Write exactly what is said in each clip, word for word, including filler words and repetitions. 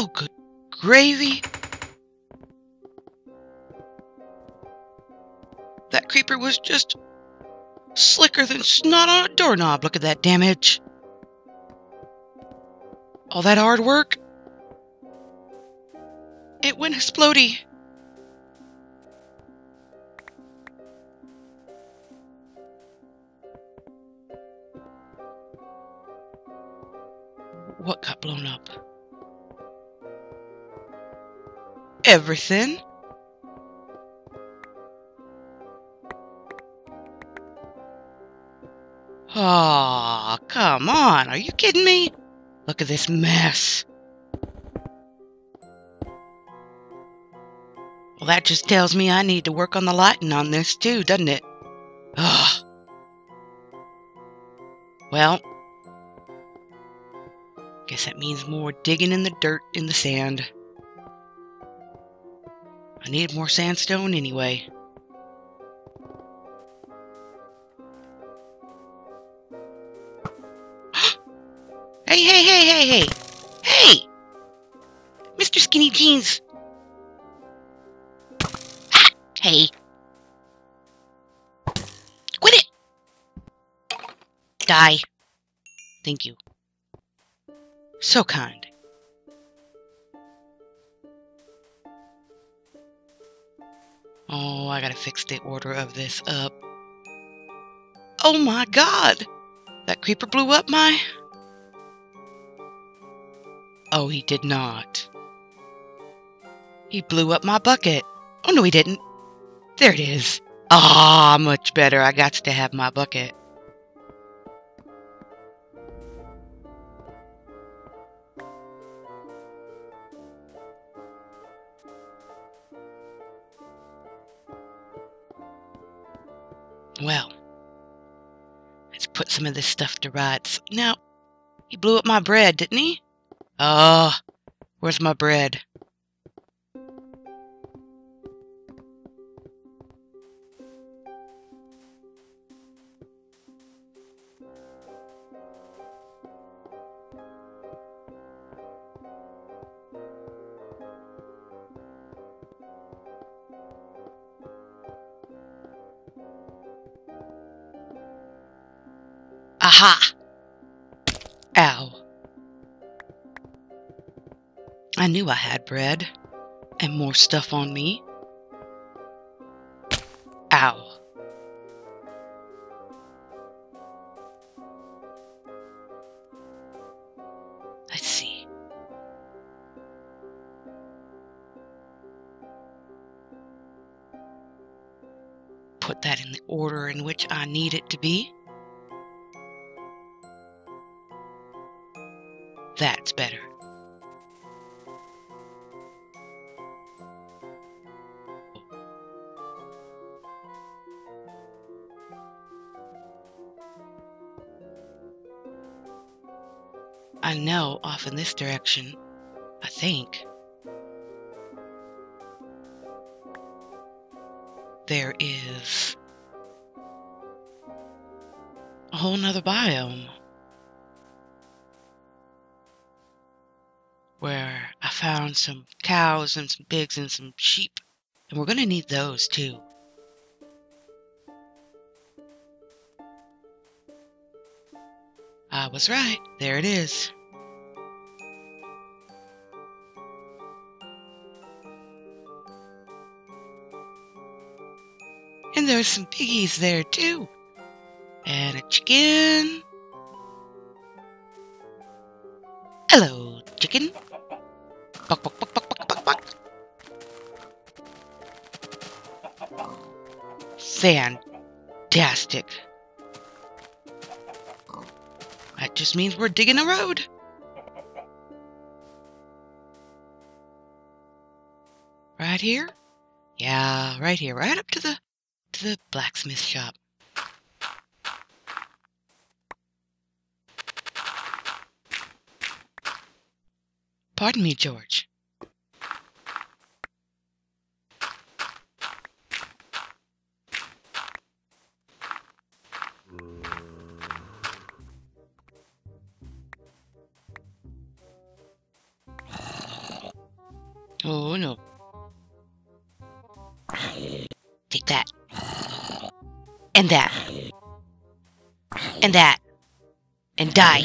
Oh, good gravy. That creeper was just slicker than snot on a doorknob. Look at that damage. All that hard work. It went explodey. What got blown up? Everything. Oh, come on. Are you kidding me? Look at this mess. Well, that just tells me I need to work on the lighting on this too, doesn't it? Ugh. Well, guess that means more digging in the dirt in the sand. I need more sandstone anyway. Hey, hey, hey, hey, hey! Hey! Mister Skinny Jeans! Ah, hey! Quit it! Die. Thank you. So kind. Oh, I gotta fix the order of this up. Oh my god! That creeper blew up my... Oh, he did not. He blew up my bucket. Oh, no, he didn't. There it is. Ah, oh, much better. I got to have my bucket. Well, let's put some of this stuff to rights. Now, he blew up my bread, didn't he? Oh, where's my bread? Aha! Ow. I knew I had bread and more stuff on me. Ow. Let's see. Put that in the order in which I need it to be. That's better. I know off in this direction, I think. There is a whole nother biome where I found some cows and some pigs and some sheep, and we're gonna need those too. I was right. There it is. And there's some piggies there too. And a chicken. Hello, chicken. Buck, buck, buck, buck, buck, buck, buck. Fantastic. That just means we're digging a road. Right here? Yeah, right here. Right up to the to the blacksmith shop. Pardon me, George. Oh no. Take that. And that. And that. And die.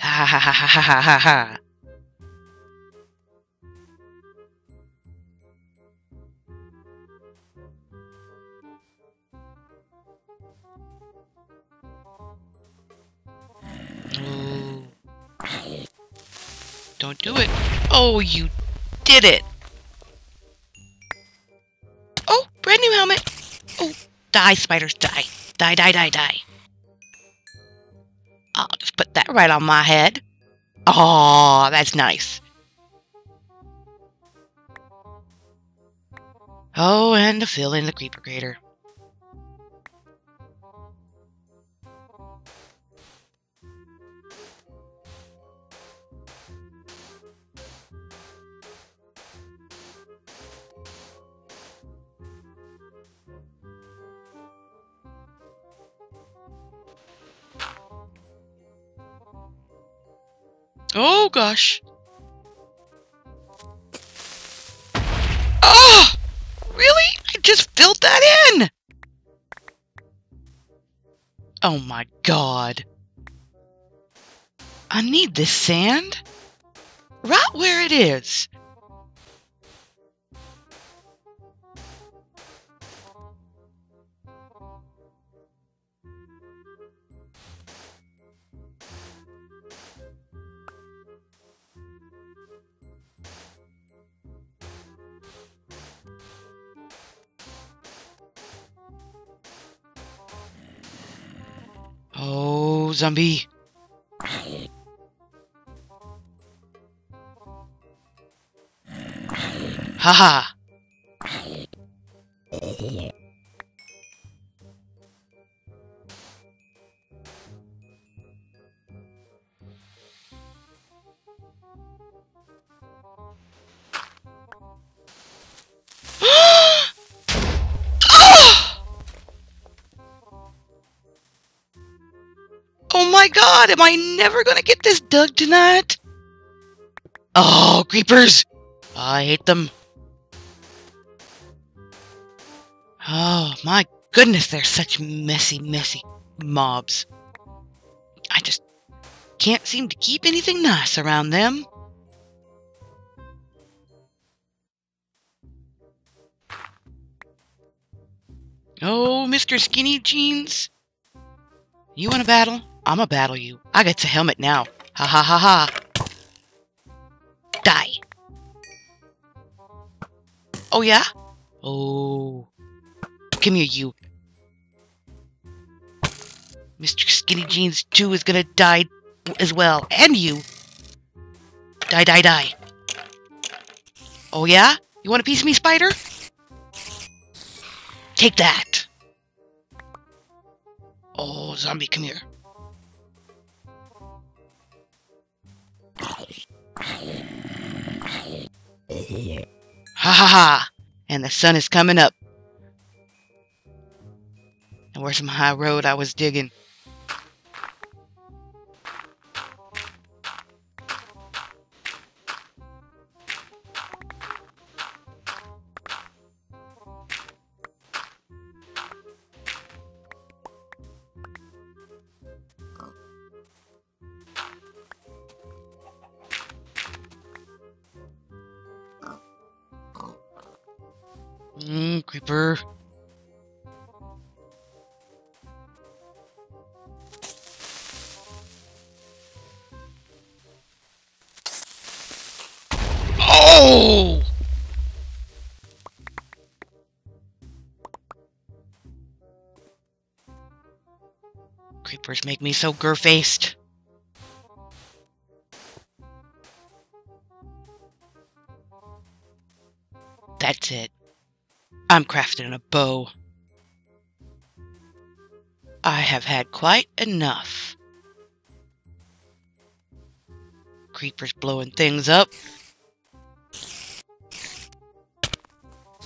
Ha ha ha ha ha ha ha ha. Don't do it. Oh, you did it. Oh, brand new helmet. Oh, die, spiders, die. Die, die, die, die. I'll just put that right on my head. Oh, that's nice. Oh, and to fill in the creeper grater. Oh gosh. Oh! Really? I just filled that in! Oh my god. I need this sand. Right where it is. Oh, zombie. Haha. Oh my god, am I never gonna get this dug tonight? Oh, creepers! I hate them. Oh my goodness, they're such messy, messy mobs. I just can't seem to keep anything nice around them. Oh, Mister Skinny Jeans. You wanna battle? I'ma battle you. I get to helmet now. Ha ha ha ha. Die. Oh yeah? Oh. Come here, you. Mister Skinny Jeans two is gonna die as well. And you. Die, die, die. Oh yeah? You wanna piece me, spider? Take that. Oh, zombie, come here. Ha ha ha! And the sun is coming up. And where's my high road I was digging? Mmm, creeper. Oh! Creepers make me so gur-faced. That's it. I'm crafting a bow. I have had quite enough. Creepers blowing things up.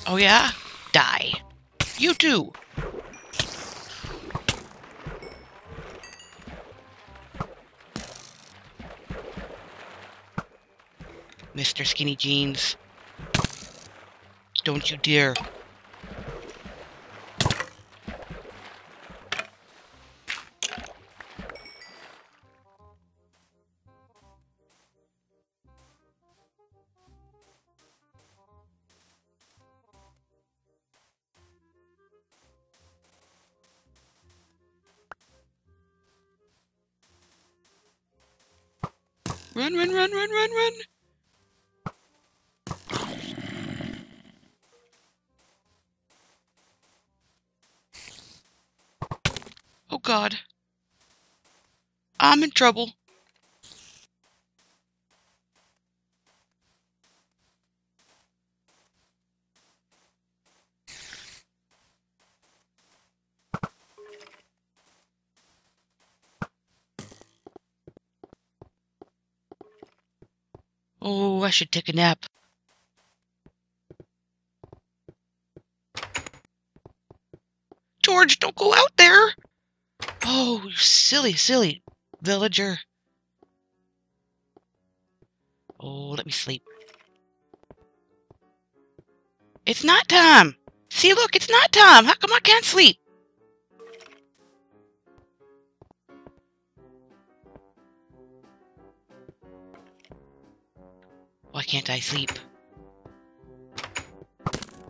Oh yeah? Die. You too. Mister Skinny Jeans. Don't you dare. Run, run, run, run, run, run! Oh God. I'm in trouble. Oh, I should take a nap. George, don't go out there! Oh, you silly, silly villager. Oh, let me sleep. It's night time! See, look, it's night time! How come I can't sleep? Why can't I sleep?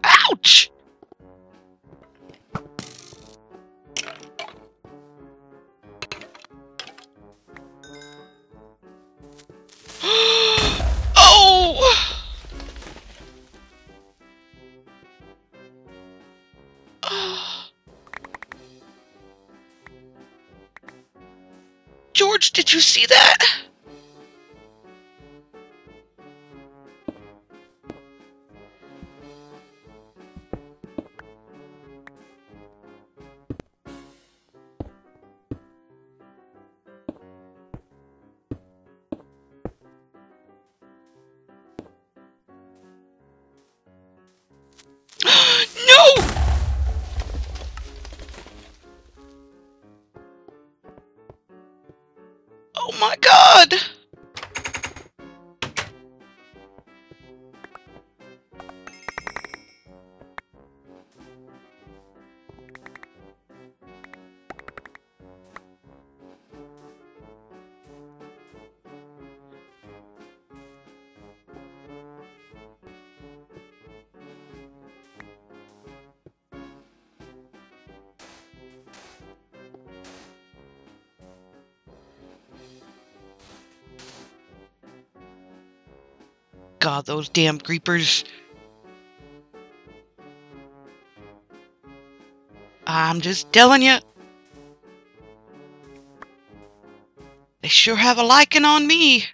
Ouch! Oh! George, did you see that? Oh my God! God, those damn creepers. I'm just telling you. They sure have a liking on me.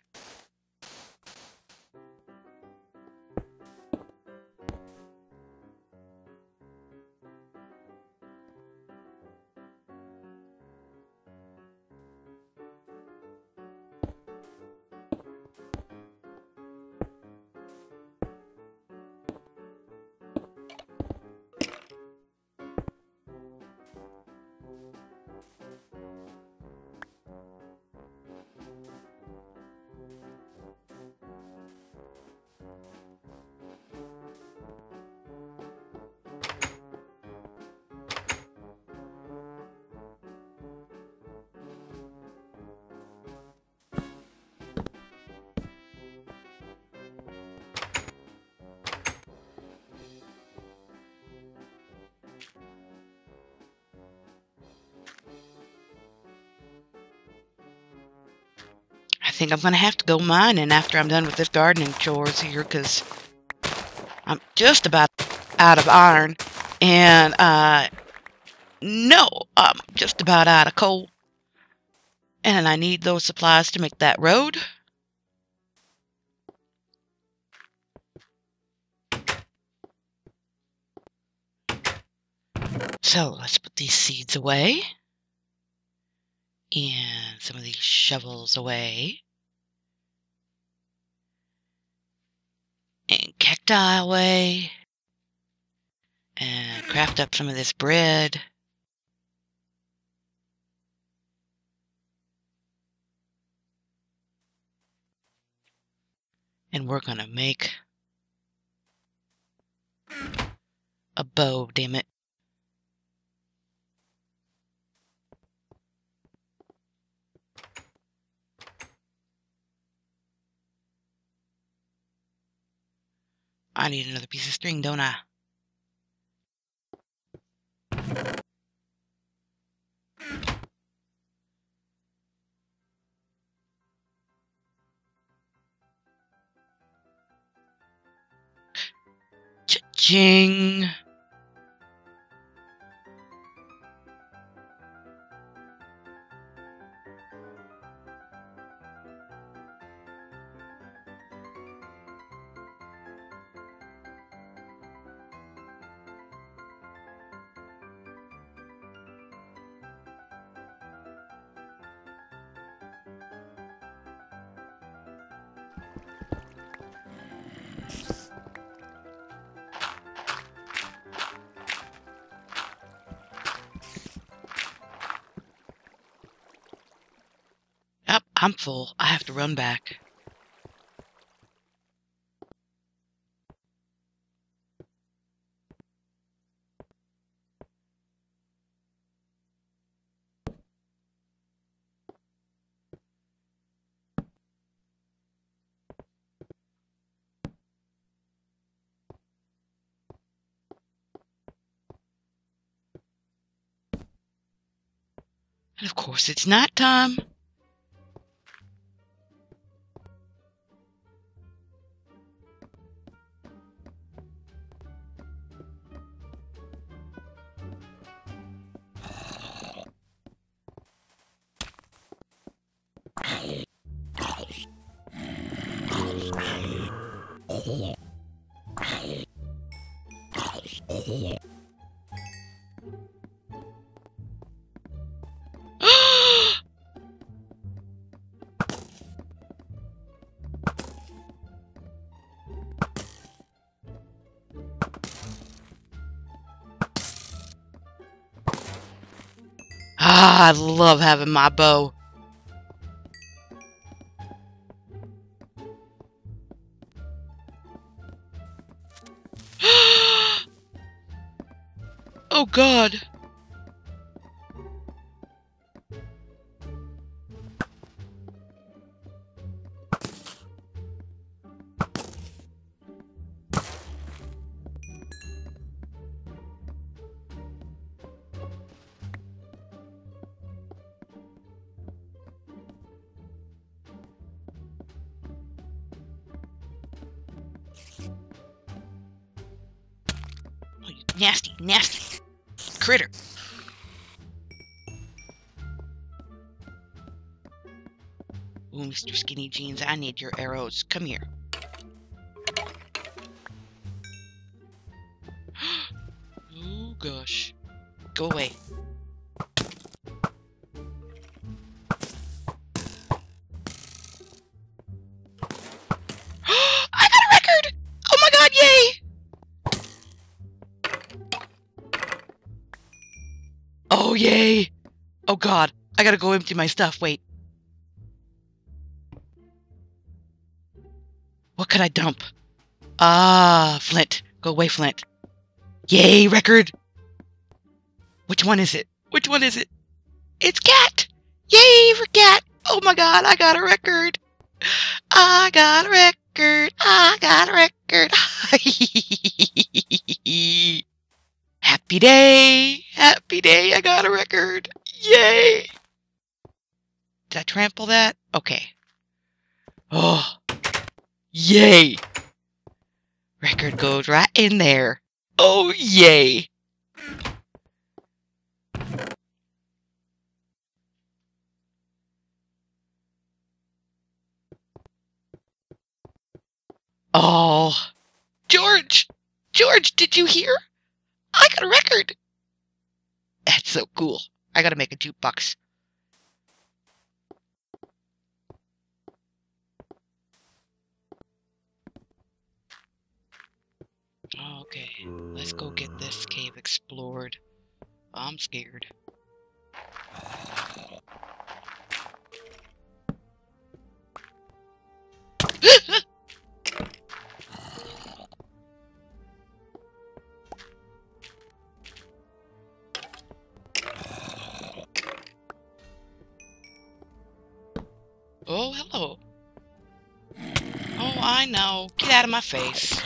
I think I'm gonna have to go mining after I'm done with this gardening chores here, because I'm just about out of iron, and uh no, I'm just about out of coal, and I need those supplies to make that road. So let's put these seeds away and some of these shovels away. And cacti away, and craft up some of this bread. and we're gonna make a bow, damn it. I need another piece of string, don't I? Cha-ching! Yep, I'm full. I have to run back. And of course, it's night time. I love having my bow. Oh God. Nasty, nasty critter. Ooh, Mister Skinny Jeans, I need your arrows. Come here. Oh, gosh. Go away. Oh, yay! Oh, God. I gotta go empty my stuff. Wait. What could I dump? Ah, Flint. Go away, Flint. Yay, record! Which one is it? Which one is it? It's Cat! Yay for Cat! Oh, my God. I got a record! I got a record! I got a record! Happy day! Happy day! I got a record! Yay! Did I trample that? Okay. Oh! Yay! Record goes right in there. Oh, yay! Oh! George! George, did you hear? I got a record! That's so cool. I gotta make a jukebox. Okay, let's go get this cave explored. I'm scared. Oh, hello. Oh, I know. Get out of my face.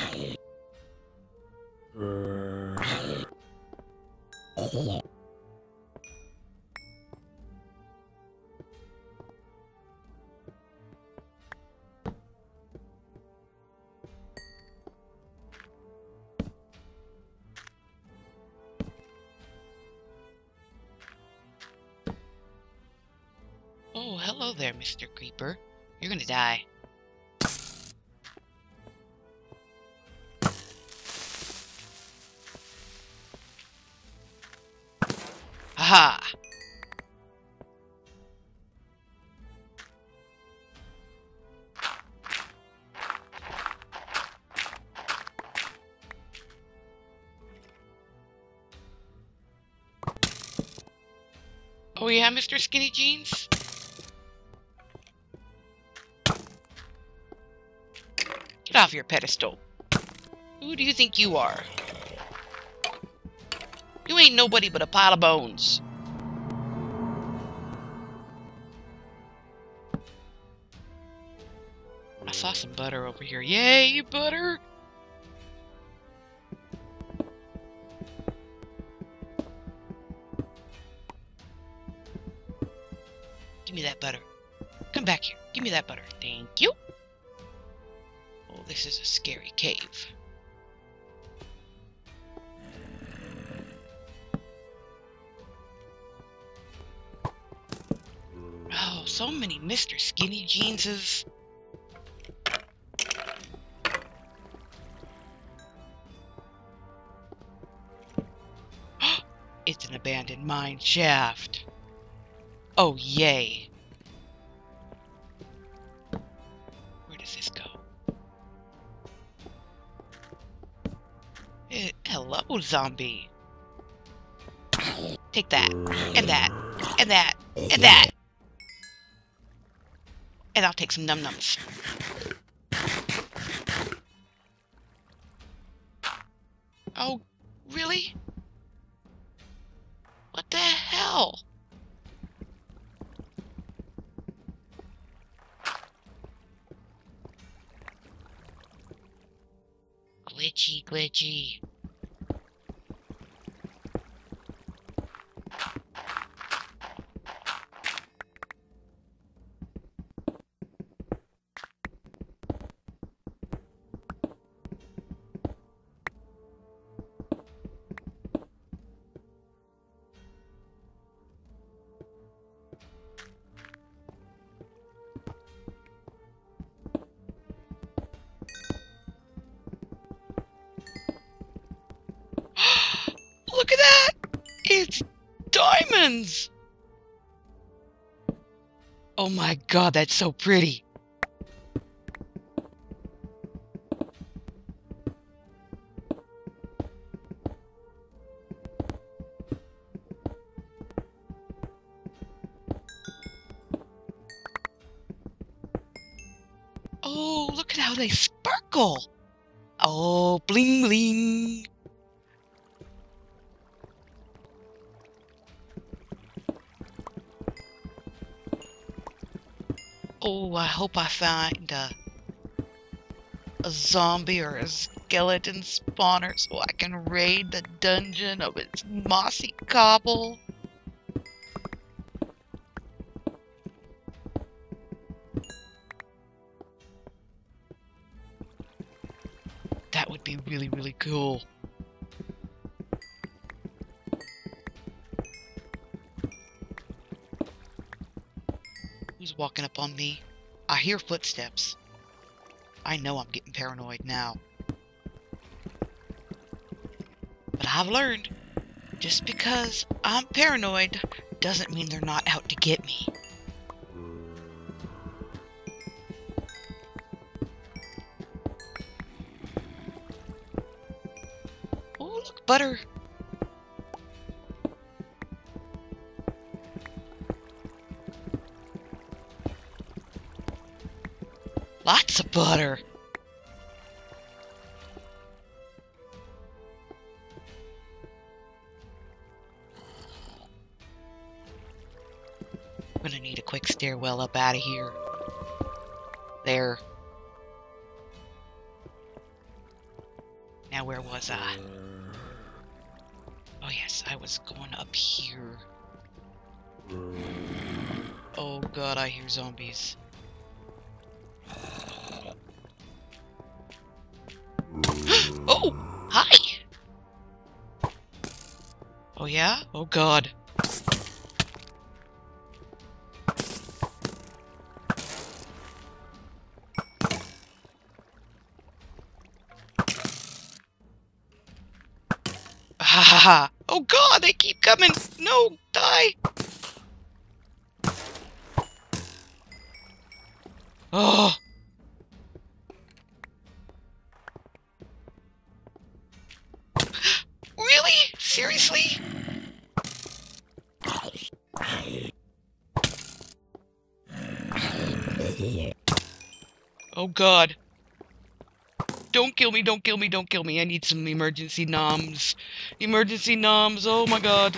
Oh, hello there, Mister Creeper. You're gonna die. Aha! Oh yeah, Mister Skinny Jeans? Get off your pedestal. Who do you think you are? You ain't nobody but a pile of bones. I saw some butter over here. Yay, butter! Give me that butter. Come back here. Give me that butter. Thank you. Oh, this is a scary cave. So many Mister Skinny Jeanses. It's an abandoned mine shaft. Oh, yay. Where does this go? Uh, hello, zombie. Take that, and that, and that, and that. And I'll take some num-nums. Oh, really? What the hell? Glitchy, glitchy. Look at that! It's diamonds! Oh my god, that's so pretty! Oh, look at how they sparkle! Oh, bling bling! Oh, I hope I find a, a zombie or a skeleton spawner so I can raid the dungeon of its mossy cobble. That would be really, really cool. Who's walking up on me? I hear footsteps. I know I'm getting paranoid now. But I've learned, just because I'm paranoid doesn't mean they're not out to get me. Oh, look, butter. Lots of butter. I'm gonna need a quick stairwell up out of here. there. Now where was I? Oh yes, I was going up here. Oh god, I hear zombies. Oh! Hi! Oh yeah? Oh god. Haha! Oh god, they keep coming! No! Die! Oh! Really? Seriously? Oh god. Don't kill me, don't kill me, don't kill me. I need some emergency noms. Emergency noms, oh my god.